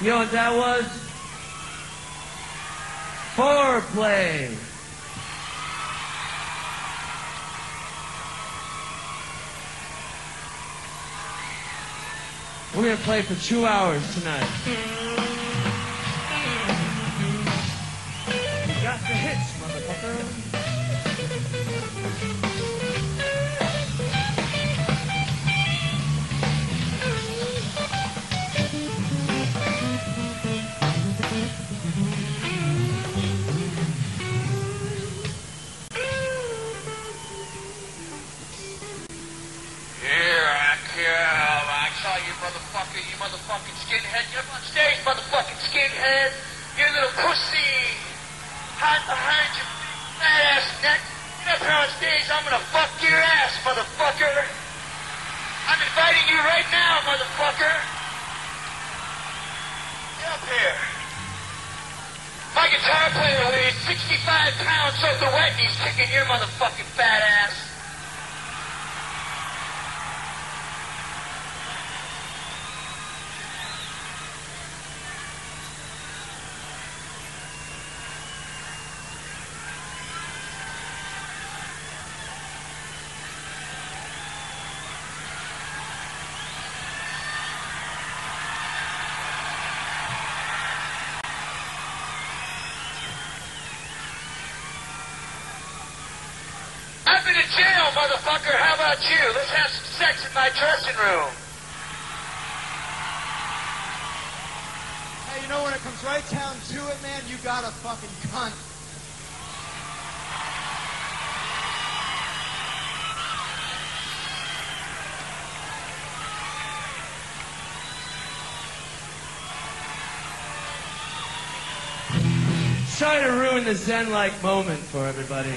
You know what that was? Foreplay. We're going to play for 2 hours tonight. You got the hits, motherfucker. You motherfucking skinhead. Get up on stage, motherfucking skinhead. You little pussy. Hide behind your fat ass neck. Get up here on stage. I'm gonna fuck your ass, motherfucker. I'm inviting you right now, motherfucker. Get up here. My guitar player weighs 65 pounds soaking wet and he's kicking your motherfucking fat ass. Jail, motherfucker, how about you? Let's have some sex in my dressing room. Hey, you know when it comes right down to it, man, you got a fucking cunt. Sorry to ruin the zen-like moment for everybody.